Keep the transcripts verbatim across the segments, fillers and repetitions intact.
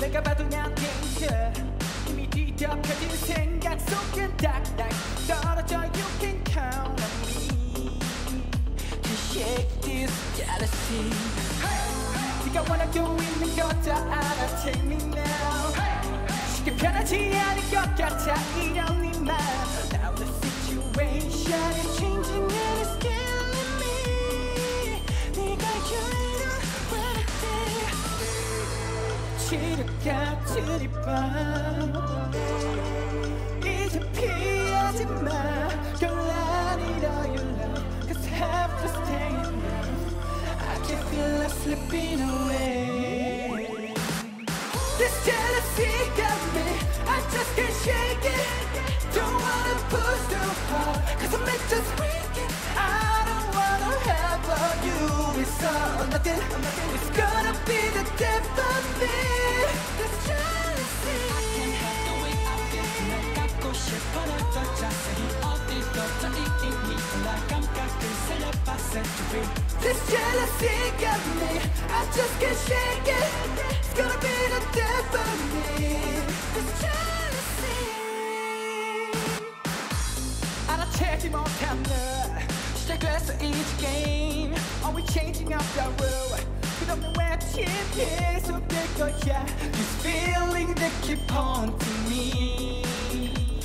내가 봐도 난 danger 이미 뒤덮여진 생각 속엔 딱딱 떨어져 You can count on me to shake this jealousy. Hey, hey. 네가 원하고 있는 것 다 알아. Take me now. Hey, hey. 쉽게 변하지 않을 것 같아 이런 네 맘. Now the situation is changing and it's killing me. 네가 you're 지루까지 밤 이제 피하지마 Girl I need all your love Cause I have to stay in love I can feel I'm slipping away This jealousy got me I just can't shake it Don't wanna push too hard Cause I might just break it I don't wanna have all you It's all or nothing It's gonna be the death of me This jealousy got me, I just can't shake it. It's gonna be the death of me. This jealousy. 알아채지 못한 너 시작됐어 each game. Are we changing up the rule? 끝없는 외침 계속될 거야. This feeling that keep haunting me.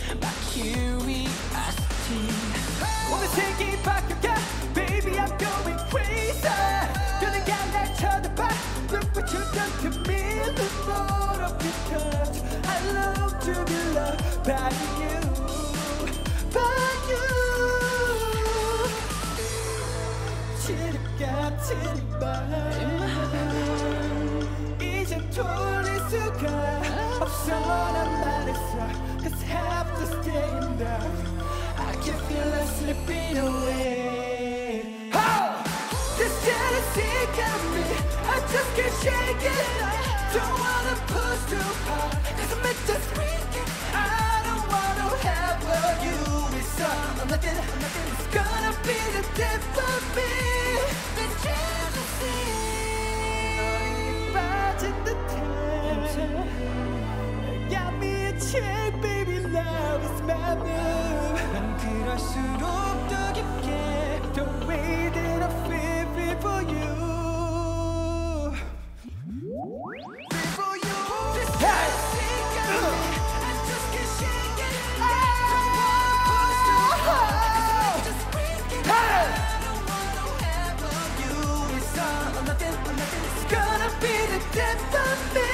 My curiosity. 오늘 색이 바뀌어. Baby, I'm going crazy. 너는 그냥 날 쳐다봐. Look what you've done to me. The more of your touch. I love to be loved by you, by you. 지름같은 밤 이제 돌릴 수가 없어. 난 말했어. Cause I have to stay in love. I can feel us slipping away. This jealousy got me, I just can't shake it. Don't wanna push too hard, cause I'm just weak. I don't wanna have what you is all or nothing. It's gonna be the death of me. This jealousy. 너에게 빠진 듯해. Got me a check, baby, love is my move. 난 그럴수록 더 깊게 the way that I feel. For you, for you. This jealousy got me. I just can't shake it. Don't wanna push too hard. Just break it. I don't want no half of you. It's all or nothing. It's gonna be the death of me.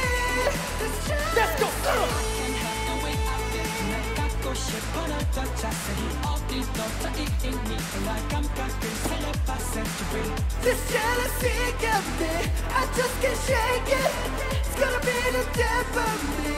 This jealousy. Let's go. I can't help the way I feel. 날 갖고 싶어 널 더 자세히 어디서 다 이긴 네 감각을 살려봐 century. This jealousy got me, I just can't shake it. It's gonna be the death of me.